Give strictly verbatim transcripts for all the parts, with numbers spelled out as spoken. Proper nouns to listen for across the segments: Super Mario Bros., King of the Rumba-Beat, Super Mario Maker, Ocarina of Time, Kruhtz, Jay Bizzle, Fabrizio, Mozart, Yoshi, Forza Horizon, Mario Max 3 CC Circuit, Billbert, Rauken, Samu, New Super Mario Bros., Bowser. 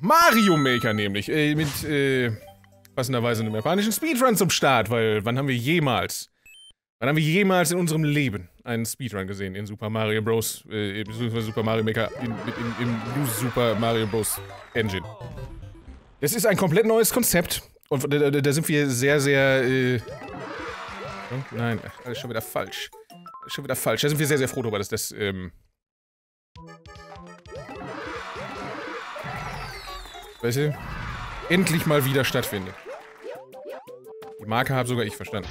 Mario Maker nämlich, äh, mit, äh, passenderweise einem japanischen Speedrun zum Start, weil wann haben wir jemals, wann haben wir jemals in unserem Leben einen Speedrun gesehen in Super Mario Bros., äh, beziehungsweise Super Mario Maker in, in, in, im New Super Mario Bros. Engine. Das ist ein komplett neues Konzept und da, da sind wir sehr, sehr, äh, nein, alles schon wieder falsch. Schon wieder falsch. Da sind wir sehr, sehr froh darüber, dass das, ähm... weißt du, endlich mal wieder stattfindet. Die Marke habe sogar ich verstanden.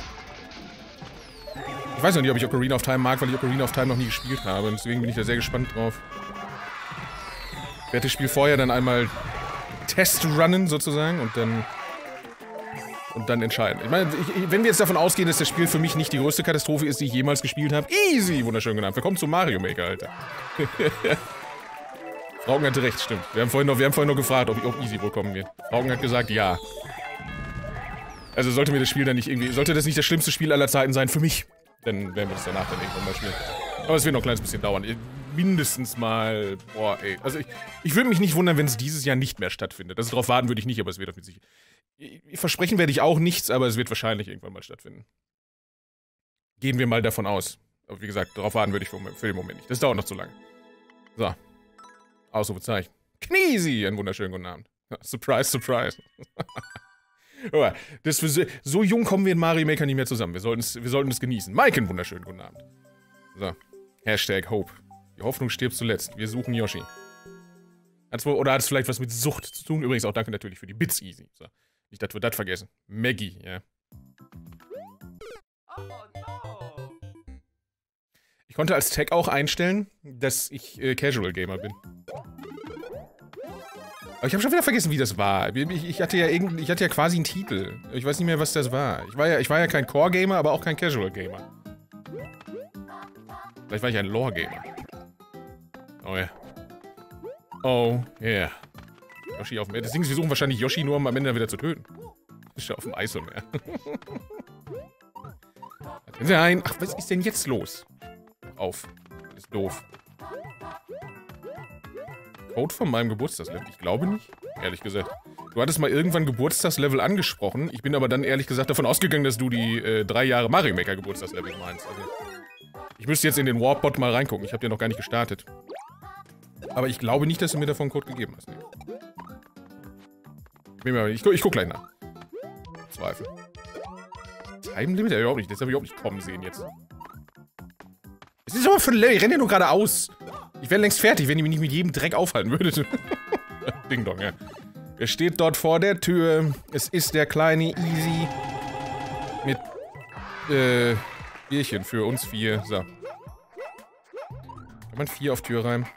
Ich weiß noch nicht, ob ich Ocarina of Time mag, weil ich Ocarina of Time noch nie gespielt habe. Und deswegen bin ich da sehr gespannt drauf. Ich werde das Spiel vorher dann einmal testrunnen, sozusagen, und dann... Und dann entscheiden. Ich meine, ich, wenn wir jetzt davon ausgehen, dass das Spiel für mich nicht die größte Katastrophe ist, die ich jemals gespielt habe. Easy! Wunderschön genannt. Willkommen zu Mario Maker, Alter. Rauken hatte recht, stimmt. Wir haben vorhin noch, wir haben vorhin noch gefragt, ob, ob Easy wohl kommen wird. Rauken hat gesagt, ja. Also sollte mir das Spiel dann nicht irgendwie... Sollte das nicht das schlimmste Spiel aller Zeiten sein für mich, dann werden wir das danach dann irgendwann mal spielen. Aber es wird noch ein kleines bisschen dauern. Mindestens mal... Boah, ey. Also ich, ich würde mich nicht wundern, wenn es dieses Jahr nicht mehr stattfindet. Also darauf warten würde ich nicht, aber es wird auf jeden Fall... Versprechen werde ich auch nichts, aber es wird wahrscheinlich irgendwann mal stattfinden. Gehen wir mal davon aus. Aber wie gesagt, darauf warten würde ich für den Moment nicht. Das dauert noch zu lange. So. Ausrufezeichen. Kniesi! Einen wunderschönen guten Abend. Surprise, surprise. das so, so jung kommen wir in Mario Maker nicht mehr zusammen. Wir sollten es wir sollten es genießen. Mike, einen wunderschönen guten Abend. So. Hashtag Hope. Die Hoffnung stirbt zuletzt. Wir suchen Yoshi. Hat's, oder hat es vielleicht was mit Sucht zu tun? Übrigens auch danke natürlich für die Bits, Easy. So. Ich dachte, wir das vergessen. Maggie, ja. Oh, no. Ich konnte als Tag auch einstellen, dass ich äh, Casual Gamer bin. Aber ich habe schon wieder vergessen, wie das war. Ich, ich, hatte ja irgend, ich hatte ja quasi einen Titel. Ich weiß nicht mehr, was das war. Ich war ja, ich war ja kein Core Gamer, aber auch kein Casual Gamer. Vielleicht war ich ein Lore Gamer. Oh ja. Oh ja. Yoshi auf dem Meer. Das Ding ist, wir suchen wahrscheinlich Yoshi nur, um am Ende wieder zu töten. Ist ja auf dem Eis und mehr. Nein! Ach, was ist denn jetzt los? Auf. Das ist doof. Code von meinem Geburtstagslevel? Ich glaube nicht. Ehrlich gesagt. Du hattest mal irgendwann Geburtstagslevel angesprochen. Ich bin aber dann ehrlich gesagt davon ausgegangen, dass du die äh, drei Jahre Mario Maker Geburtstagslevel meinst. Also, ich müsste jetzt in den Warpbot mal reingucken. Ich habe ja noch gar nicht gestartet. Aber ich glaube nicht, dass du mir davon Code gegeben hast. Nee. Ich, gu ich guck gleich nach. Zweifel. Time Limit? Ja, überhaupt nicht. Das habe ich überhaupt nicht kommen sehen jetzt. Es ist aber für ein Level. Ich renne ja nur gerade aus. Ich wäre längst fertig, wenn ihr mich nicht mit jedem Dreck aufhalten würdet. Ding Dong, ja. Er steht dort vor der Tür. Es ist der kleine Easy. Mit, äh, Bierchen für uns vier. So. Kann man vier auf Tür rein?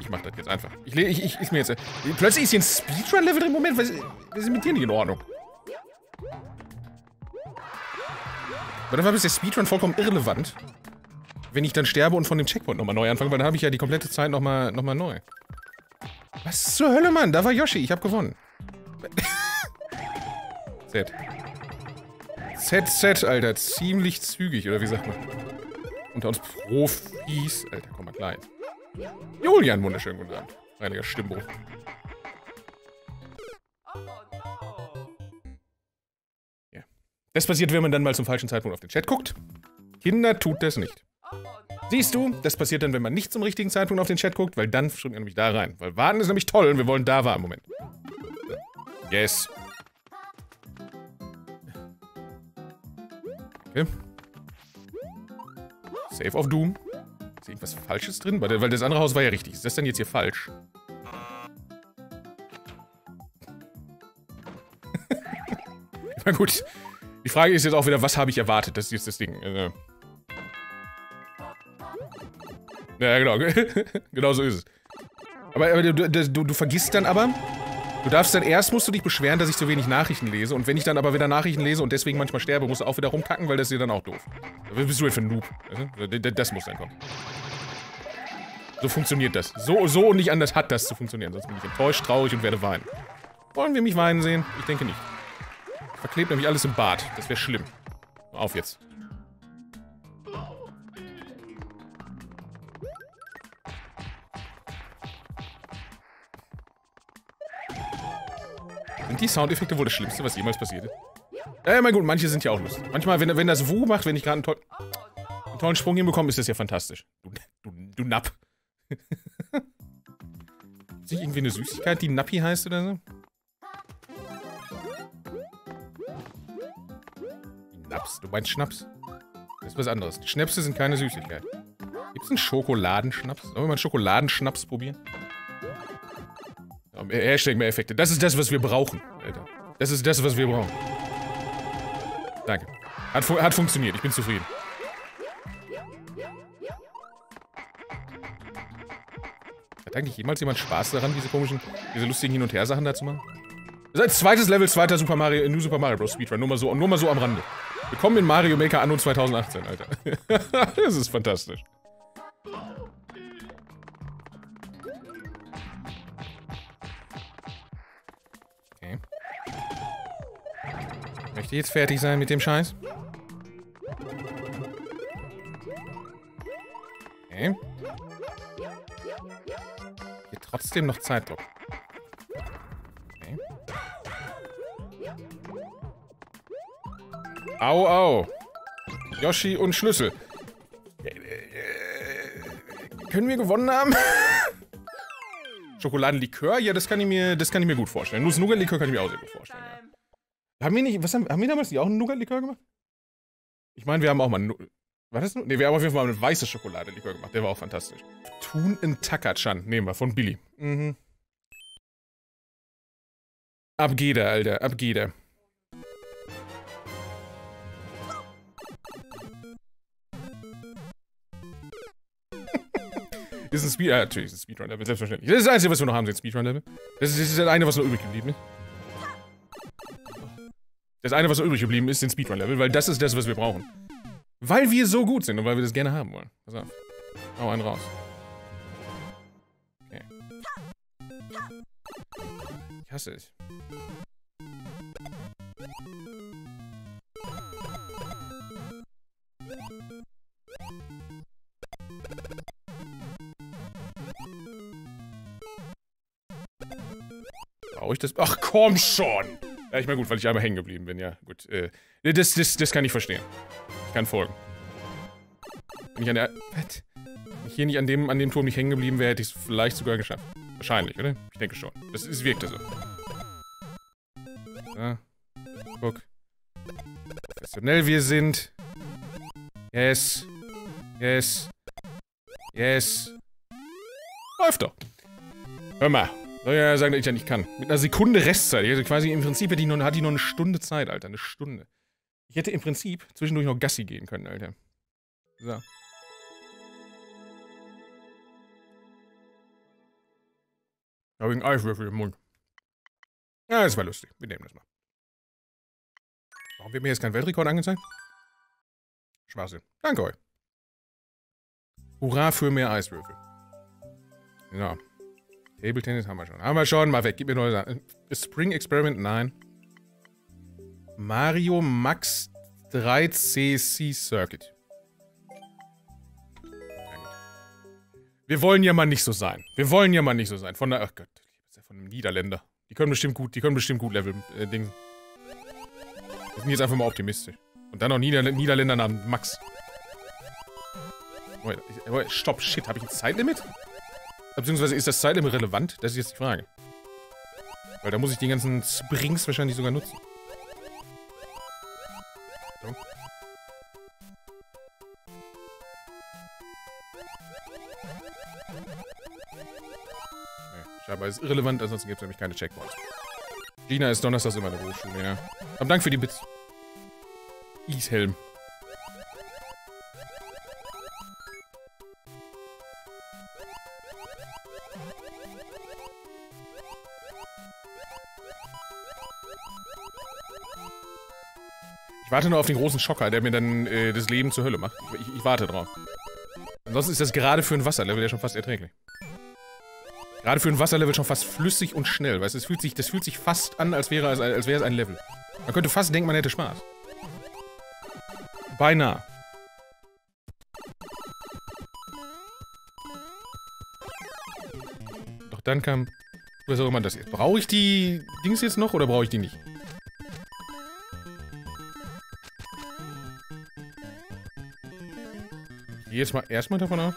Ich mach das jetzt einfach. Ich, ich, ich ist mir jetzt... Äh, plötzlich ist hier ein Speedrun-Level drin. Moment, was, was ist mit dir nicht in Ordnung? Aber dann war bis der Speedrun vollkommen irrelevant. Wenn ich dann sterbe und von dem Checkpoint nochmal neu anfange, weil dann habe ich ja die komplette Zeit nochmal noch mal neu. Was zur Hölle, Mann? Da war Yoshi. Ich habe gewonnen. Z. Z, Z, Alter. Ziemlich zügig, oder wie sagt man? Unter uns Profis. Alter, komm mal klein. Julian, wunderschönen guten Abend. Reiniger Stimmbruch. Ja. Das passiert, wenn man dann mal zum falschen Zeitpunkt auf den Chat guckt. Kinder tut das nicht. Siehst du, das passiert dann, wenn man nicht zum richtigen Zeitpunkt auf den Chat guckt, weil dann springt er nämlich da rein. Weil warten ist nämlich toll und wir wollen da warten. Moment. Yes. Okay. Save of Doom. Ist irgendwas Falsches drin? Weil das andere Haus war ja richtig. Ist das denn jetzt hier falsch? Na gut. Die Frage ist jetzt auch wieder, was habe ich erwartet? Das ist jetzt das Ding. Äh. Ja, genau. Genau so ist es. Aber, aber du, du, du vergisst dann aber... Du darfst dann erst, musst du dich beschweren, dass ich zu wenig Nachrichten lese. Und wenn ich dann aber wieder Nachrichten lese und deswegen manchmal sterbe, musst du auch wieder rumkacken, weil das ist dir dann auch doof. Was bist du denn für ein Noob? Das muss dann kommen. So funktioniert das. So, so und nicht anders hat das zu funktionieren. Sonst bin ich enttäuscht, traurig und werde weinen. Wollen wir mich weinen sehen? Ich denke nicht. Verklebt nämlich alles im Bad. Das wäre schlimm. Auf jetzt. Sind die Soundeffekte wohl das Schlimmste, was jemals passiert ist? Ja, mein Gott, manche sind ja auch lustig. Manchmal, wenn, wenn das Wu macht, wenn ich gerade einen, to einen tollen Sprung hinbekomme, ist das ja fantastisch. Du, du, du Napp. Ist nicht irgendwie eine Süßigkeit, die Nappi heißt oder so? Naps, du meinst Schnaps? Das ist was anderes. Die Schnäpse sind keine Süßigkeit. Gibt es einen Schokoladenschnaps? Sollen wir mal einen Schokoladenschnaps probieren? Hashtag mehr Effekte. Das ist das, was wir brauchen, Alter. Das ist das, was wir brauchen. Danke. Hat, fu hat funktioniert. Ich bin zufrieden. Hat eigentlich jemals jemand Spaß daran, diese komischen, diese lustigen Hin- und Her-Sachen da zu machen? Das ist ein zweites Level, zweiter Super Mario, New Super Mario Bros. Speedrun. Nur mal so, nur mal so am Rande. Willkommen in Mario Maker anno zweitausendachtzehn, Alter. Das ist fantastisch. Okay. Ich möchte jetzt fertig sein mit dem Scheiß. Okay. Hier trotzdem noch Zeitdruck. Okay. Au, au. Yoshi und Schlüssel. Äh, äh, können wir gewonnen haben? Schokoladenlikör? Ja, das kann ich mir, das kann ich mir gut vorstellen. Nur das Nougat-Likör kann ich mir auch sehr gut vorstellen. Ja. Haben wir nicht, was haben, haben wir damals nicht auch einen Nougat-Likör gemacht? Ich meine, wir haben auch mal, war das? Ne, wir haben auf jeden Fall mal eine weiße Schokoladenlikör gemacht. Der war auch fantastisch. Thun in Taka-chan nehmen wir von Billy. Mhm. Ab geht er, Alter, ab geht er. Das ist ein Speedrun, ja, natürlich ist ein Speedrun-Level, selbstverständlich. Das ist das Einzige, was wir noch haben, sind Speedrun-Level. Das ist, das ist das eine, was noch übrig geblieben ist. Das eine, was noch übrig geblieben ist, sind Speedrun-Level, weil das ist das, was wir brauchen. Weil wir so gut sind und weil wir das gerne haben wollen. Pass auf. Hau einen raus. Okay. Ich hasse es. Ich das? Ach komm schon! Ja, ich meine gut, weil ich einmal hängen geblieben bin, ja. Gut. Äh, das, das, das kann ich verstehen. Ich kann folgen. Wenn ich an der. Was? Wenn ich hier nicht an dem, an dem Turm nicht hängen geblieben wäre, hätte ich es vielleicht sogar geschafft. Wahrscheinlich, oder? Ich denke schon. Das, das wirkte so. Ja. Guck. Professionell wir sind. Yes. Yes. Yes. Läuft doch. Hör mal. Soll ja sagen, dass ich ja nicht kann. Mit einer Sekunde Restzeit. Also quasi im Prinzip hätte ich noch, hatte ich noch eine Stunde Zeit, Alter. Eine Stunde. Ich hätte im Prinzip zwischendurch noch Gassi gehen können, Alter. So. Da habe ich einen Eiswürfel im Mund. Ja, das war lustig. Wir nehmen das mal. Warum wird mir jetzt kein Weltrekord angezeigt? Schwachsinn. Danke euch. Hurra für mehr Eiswürfel. Ja. Table Tennis haben wir schon. Haben wir schon. Mal weg. Gib mir neue Sachen. Spring Experiment? Nein. Mario Max drei C C Circuit. Wir wollen ja mal nicht so sein. Wir wollen ja mal nicht so sein. Von der. Ach Gott. Das ist ja von einem Niederländer. Die können bestimmt gut. Die können bestimmt gut Level. Äh, Ding. Wir sind jetzt einfach mal optimistisch. Und dann noch Niederl Niederländer namens Max. Stopp. Shit. Habe ich ein Zeitlimit? Beziehungsweise ist das Zeitlimit relevant? Das ist jetzt die Frage. Weil da muss ich die ganzen Springs wahrscheinlich sogar nutzen. So. Ja, aber es ist irrelevant, ansonsten gibt es nämlich keine Checkpoints. Gina ist donnerstags immer in der Hochschule, ja. Aber Dank für die Bits. Ishelm. Ich warte nur auf den großen Schocker, der mir dann äh, das Leben zur Hölle macht. Ich, ich warte drauf. Ansonsten ist das gerade für ein Wasserlevel ja schon fast erträglich. Gerade für ein Wasserlevel schon fast flüssig und schnell. Weißt du, das fühlt sich, das fühlt sich fast an, als wäre, als, als wäre es ein Level. Man könnte fast denken, man hätte Spaß. Beinahe. Doch dann kam Was auch immer das ist. Brauche ich die Dings jetzt noch oder brauche ich die nicht? Ich gehe jetzt mal erstmal davon aus.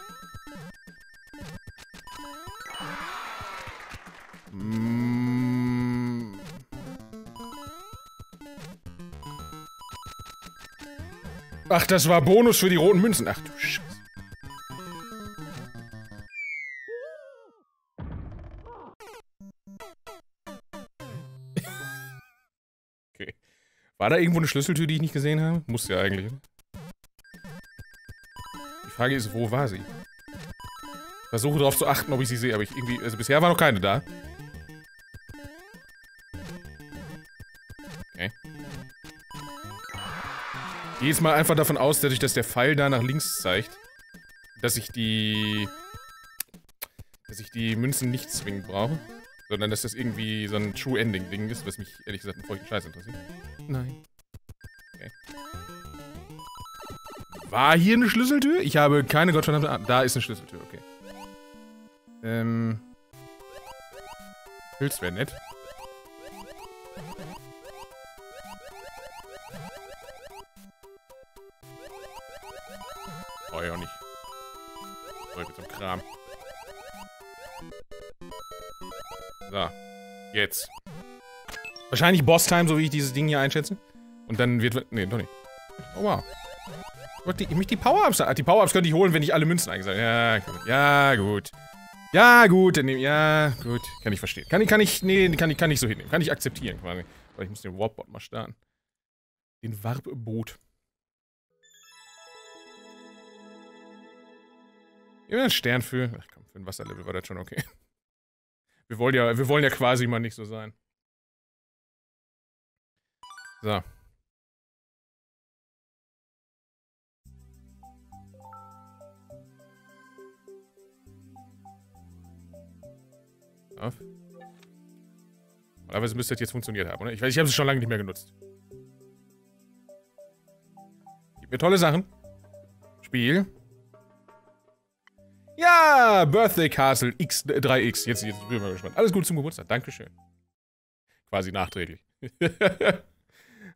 Ach, das war Bonus für die roten Münzen. Ach du Scheiße. Okay. War da irgendwo eine Schlüsseltür, die ich nicht gesehen habe? Muss ja eigentlich. Die Frage ist, wo war sie? Ich versuche darauf zu achten, ob ich sie sehe, aber ich irgendwie. Also bisher war noch keine da. Okay. Ich gehe jetzt mal einfach davon aus, dadurch, dass der Pfeil da nach links zeigt, dass ich die, dass ich die Münzen nicht zwingend brauche, sondern dass das irgendwie so ein True-Ending-Ding ist, was mich ehrlich gesagt einen feuchten Scheiß interessiert. Nein. Okay. War hier eine Schlüsseltür? Ich habe keine gottverdammte Ahnung. Da ist eine Schlüsseltür, okay. Ähm... Pilz wäre nett. Oh ja, auch nicht. So, ich bin zum Kram. So. Jetzt. Wahrscheinlich Boss-Time, so wie ich dieses Ding hier einschätze. Und dann wird... Nee, doch nicht. Oh, wow. Gott, die, ich möchte die Power-Ups... Die Power-Ups könnte ich holen, wenn ich alle Münzen eingesammelt habe. Ja, gut. Ja, gut. Ja, gut. Dann nehm, ja, gut. Kann ich verstehen. Kann ich... Kann ich... Nee, kann ich, kann ich so hinnehmen. Kann ich akzeptieren, quasi. Aber ich muss den Warp-Bot mal starten. Den Warp-Boot. Immer einen Stern für. Ach komm, für ein Wasserlevel war das schon okay. Wir wollen ja, wir wollen ja quasi mal nicht so sein. So. Auf. Aber es müsste jetzt funktioniert haben, oder? Ich weiß, ich habe es schon lange nicht mehr genutzt. Gib mir tolle Sachen. Spiel. Ja, Birthday Castle x drei X. Jetzt, jetzt bin ich mal gespannt. Alles Gute zum Geburtstag. Dankeschön. Quasi nachträglich.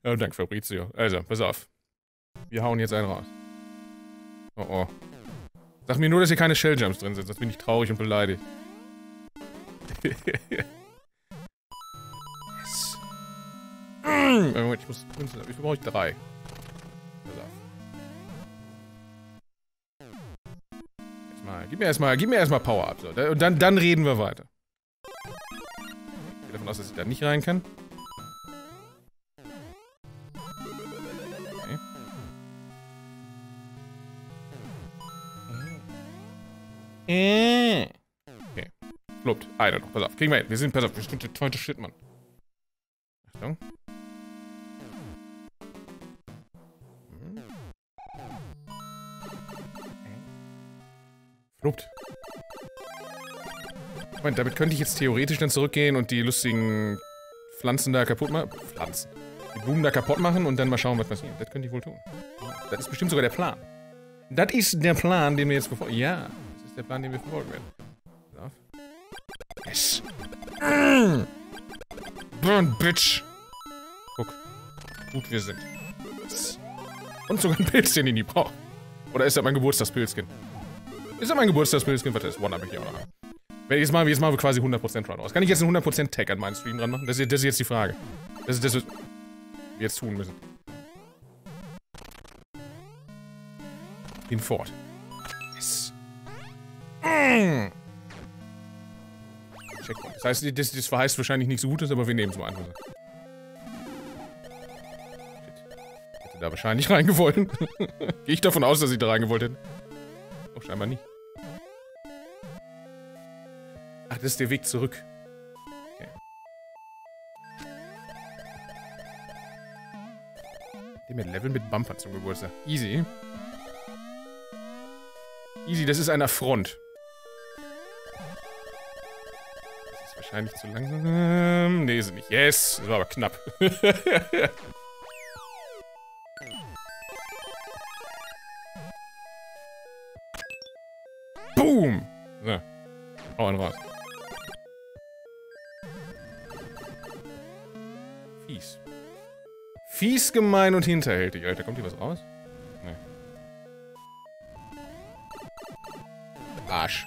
Oh, danke, Fabrizio. Also, pass auf. Wir hauen jetzt einen raus. Oh, oh. Sag mir nur, dass hier keine Shelljumps drin sind, sonst bin ich traurig und beleidigt. Yes. Mm. Moment, ich muss... Wie viel brauche ich? Drei. Gib mir erstmal, gib mir erstmal Power ab. So. Und dann, dann reden wir weiter. Ich gehe davon aus, dass ich da nicht rein kann. Okay. Okay. Lobt. Einer noch. Pass auf. Kriegen wir hin. Wir sind, pass auf. Wir sind der zweite Shit, Mann. Achtung. Lobt. Moment, damit könnte ich jetzt theoretisch dann zurückgehen und die lustigen Pflanzen da kaputt machen. Pflanzen. Die Blumen da kaputt machen und dann mal schauen, was passiert. Das könnte ich wohl tun. Das ist bestimmt sogar der Plan. Das ist der Plan, den wir jetzt verfolgen. Ja, das ist der Plan, den wir verfolgen werden. Yes. Mm. Burn, bitch. Guck. Gut, wir sind. Und sogar ein Pilzchen, den ich brauche. Oder ist das mein Geburtstagspilzchen? Ist ja mein Geburtstagspilzchen, warte, das One habe ich hier auch noch. Wenn ich jetzt mal, jetzt machen wir quasi hundert Prozent Run aus. Kann ich jetzt einen hundert Prozent Tag an meinen Stream dran machen? Das ist, das ist jetzt die Frage. Das ist das, was wir jetzt tun müssen. Hinfort. Yes. Mm. Checkpoint. Das heißt, das, das verheißt wahrscheinlich nichts Gutes, aber wir nehmen es mal an. Shit. Ich hätte da wahrscheinlich reingewollt. Gehe ich davon aus, dass ich da reingewollt hätte. Oh, scheinbar nicht. Ach, das ist der Weg zurück. Okay. Dem Level mit Bumper zum Geburtstag. Easy. Easy, das ist ein Affront. Das ist wahrscheinlich zu langsam. Nee, ist es nicht. Yes! Das war aber knapp. Boom! So. Hau einen raus. Fies. Fies, gemein und hinterhältig. Alter, kommt hier was raus? Nee. Arsch.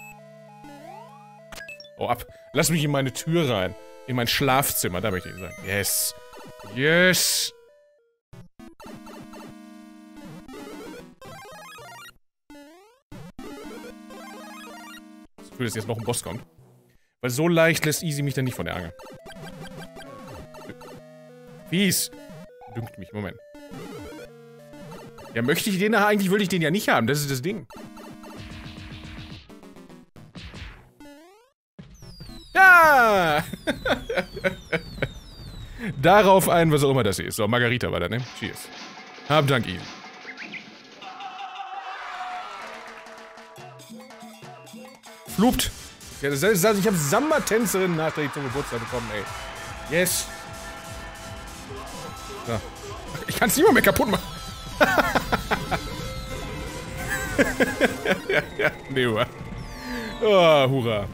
Oh, ab. Lass mich in meine Tür rein. In mein Schlafzimmer, da möchte ich sagen. Yes. Yes. Ich will, dass jetzt noch ein Boss kommt. Weil so leicht lässt Easy mich dann nicht von der Angel. Fies. Dünkt mich. Moment. Ja, möchte ich den nachher? Eigentlich würde ich den ja nicht haben. Das ist das Ding. Ja! Darauf ein, was auch immer das hier ist. So, Margarita war da, ne? Cheers. Hab Dank, Easy. Flupt. Ja, das heißt, ich habe Samba-Tänzerinnen nachträglich zum Geburtstag bekommen, ey. Yes. So. Ich kann es nicht mal mehr kaputt machen. Nee, hurra. Oh, hurra.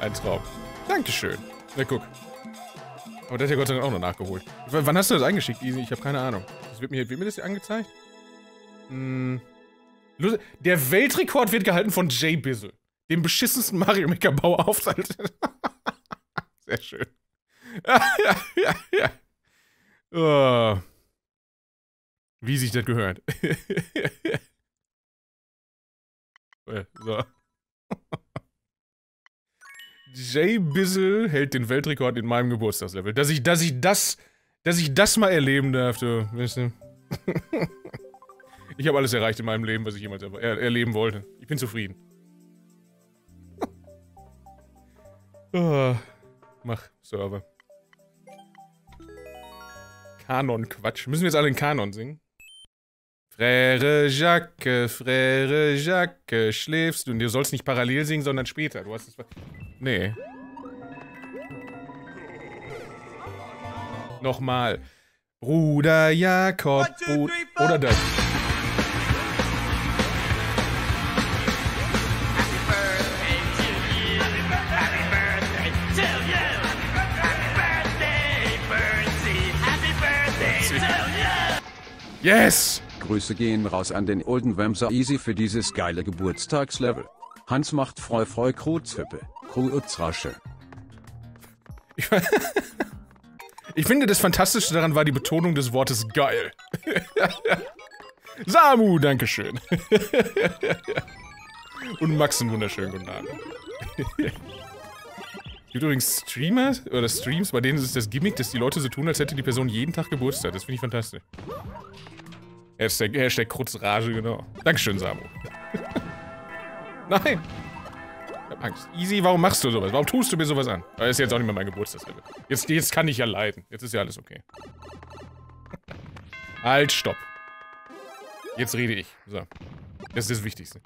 Ein Traum. Dankeschön. Na, guck. Aber das hat ja Gott sei Dank auch noch nachgeholt. W wann hast du das eingeschickt, Easy? Ich habe keine Ahnung. Das wird, mir, wird mir das hier angezeigt? Hm. Der Weltrekord wird gehalten von Jay Bizzle, dem beschissensten Mario Maker Bauer auf. Sehr schön. Ja, ja, ja, ja. Oh. Wie sich das gehört. So. Jay Bizzle hält den Weltrekord in meinem Geburtstagslevel. Dass ich, dass ich das, dass ich das mal erleben durfte, weißt du? Ich habe alles erreicht in meinem Leben, was ich jemals er er erleben wollte. Ich bin zufrieden. Oh. Mach Server. Kanon-Quatsch. Müssen wir jetzt alle in Kanon singen? Frère Jacques, Frère Jacques, schläfst du? Und du sollst nicht parallel singen, sondern später. Du hast es. Nee. Nochmal. Bruder Jakob. Bru oder das. Yes! Grüße gehen raus an den Olden Wemser Easy für dieses geile Geburtstagslevel. Hans macht freu freu Kruzhüppe. Kruzrasche. Ich, ich finde, das Fantastische daran war die Betonung des Wortes geil. Samu, dankeschön. Und Max, einen wunderschönen guten Abend. Es gibt übrigens Streamer oder Streams, bei denen ist das Gimmick, dass die Leute so tun, als hätte die Person jeden Tag Geburtstag. Das finde ich fantastisch. Hashtag, Hashtag Krutzrage, genau. Dankeschön, Samu. Nein! Ich hab Angst. Easy, warum machst du sowas? Warum tust du mir sowas an? Das ist jetzt auch nicht mehr mein Geburtstagslevel. Jetzt, jetzt kann ich ja leiden. Jetzt ist ja alles okay. Halt, stopp. Jetzt rede ich. So. Das ist das Wichtigste.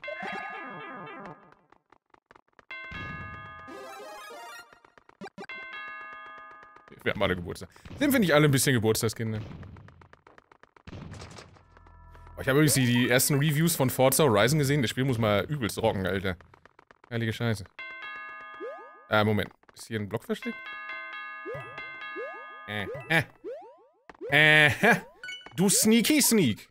Wir haben alle Geburtstag. Sind wir nicht alle ein bisschen Geburtstagskinder? Ich habe übrigens die, die ersten Reviews von Forza Horizon gesehen. Das Spiel muss mal übelst rocken, Alter. Heilige Scheiße. Ah, Moment. Ist hier ein Block versteckt? Äh, äh. Äh, du Sneaky Sneak.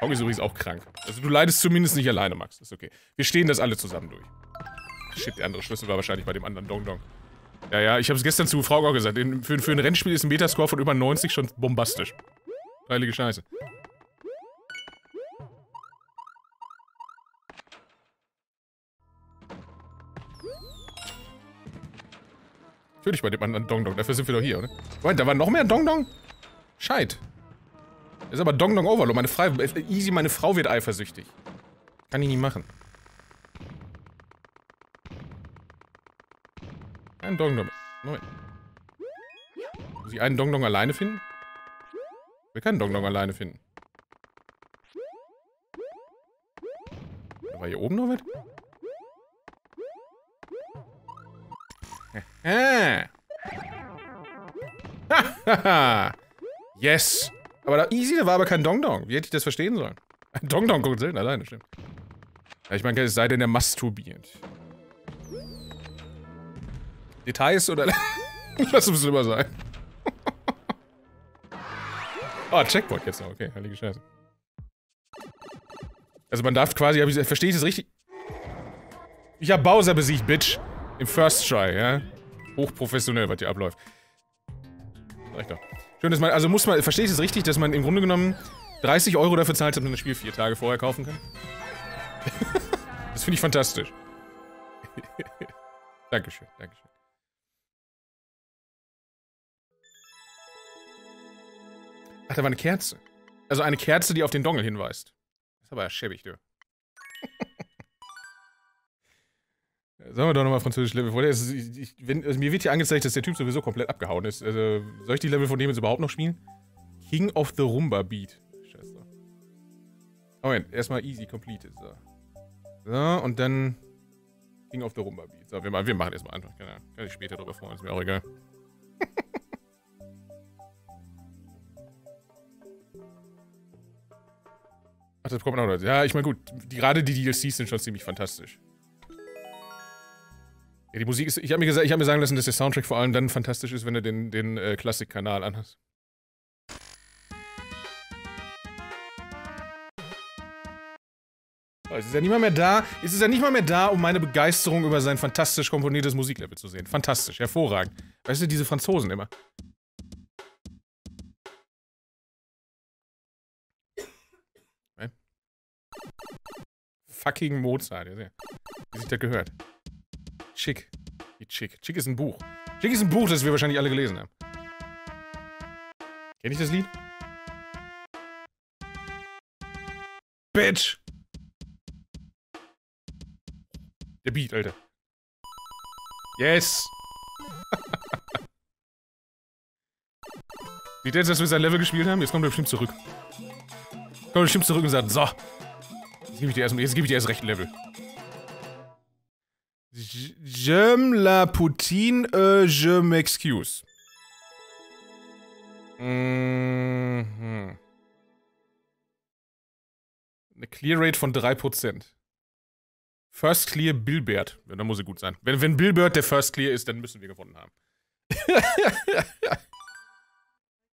Auge ist übrigens auch krank. Also du leidest zumindest nicht alleine, Max. Das ist okay. Wir stehen das alle zusammen durch. Ach, shit, der andere Schlüssel war wahrscheinlich bei dem anderen Dong Dong. Ja, ja, ich habe es gestern zu Frau Gau gesagt. Für, für ein Rennspiel ist ein Metascore von über neunzig schon bombastisch. Heilige Scheiße. Natürlich bei dem anderen Dong Dong. Dafür sind wir doch hier, oder? Moment, da war noch mehr Dong Dong? Scheit. Das ist aber Dong Dong Overload. Meine Frau, Easy, meine Frau wird eifersüchtig. Kann ich nicht machen. Ein Dong-Dong. Moment. Muss ich einen Dong-Dong alleine finden? Wir können Dong-Dong alleine finden. Da war hier oben noch was? Haha! Yes! Aber da, Easy, da war aber kein Dong-Dong. Wie hätte ich das verstehen sollen? Ein Dong-Dong kommt selten alleine, stimmt. Ja, ich meine, es sei denn, der masturbiert. Details oder... Lass uns drüber sein. Ah, oh, Checkpoint jetzt noch. Okay, heilige Scheiße. Also man darf quasi... Hab ich, verstehe ich das richtig? Ich hab Bowser besiegt, Bitch. Im First Try, ja. Hochprofessionell, was hier abläuft. Reicht doch. Schön, dass man... Also muss man... Verstehe ich das richtig, dass man im Grunde genommen dreißig Euro dafür zahlt, dass man das Spiel vier Tage vorher kaufen kann? Das finde ich fantastisch. Dankeschön, Dankeschön. Ach, da war eine Kerze. Also eine Kerze, die auf den Dongel hinweist. Das ist aber ja schäbig, du. Sagen wir doch nochmal französisch Level. Also ich, wenn, also mir wird hier angezeigt, dass der Typ sowieso komplett abgehauen ist. Also, soll ich die Level von dem jetzt überhaupt noch spielen? King of the Rumba-Beat. Scheiße. Moment, erstmal easy completed. So. So, und dann King of the Rumba-Beat. So, wir, wir machen erstmal einfach. Genau. Kann ich später drüber freuen, ist mir auch egal. Ach, das kommt noch. Ja, ich meine, gut, die, gerade die D L Cs sind schon ziemlich fantastisch. Ja, die Musik ist. Ich habe mir, hab mir sagen lassen, dass der Soundtrack vor allem dann fantastisch ist, wenn du den, den äh, Klassik-Kanal anhast. Oh, es ist ja nicht mal mehr da. Es ist ja nicht mal mehr da, um meine Begeisterung über sein fantastisch komponiertes Musiklevel zu sehen. Fantastisch, hervorragend. Weißt du, diese Franzosen immer. Fucking Mozart, ja, wie sich das gehört. Chick. Wie Chick. Chick ist ein Buch. Chick ist ein Buch, das wir wahrscheinlich alle gelesen haben. Kenn ich das Lied? Bitch! Der Beat, Alter. Yes! Sieht jetzt, dass wir sein Level gespielt haben? Jetzt kommt er bestimmt zurück. Kommt er bestimmt zurück und sagt, so! Jetzt gebe ich dir erst, jetzt gebe ich dir erst recht ein Level. J'aime la Poutine, euh, je m'excuse. Mhm. Eine Clear Rate von drei Prozent. First Clear Billbert. Ja, da muss sie gut sein. Wenn, wenn Billbert der First Clear ist, dann müssen wir gewonnen haben.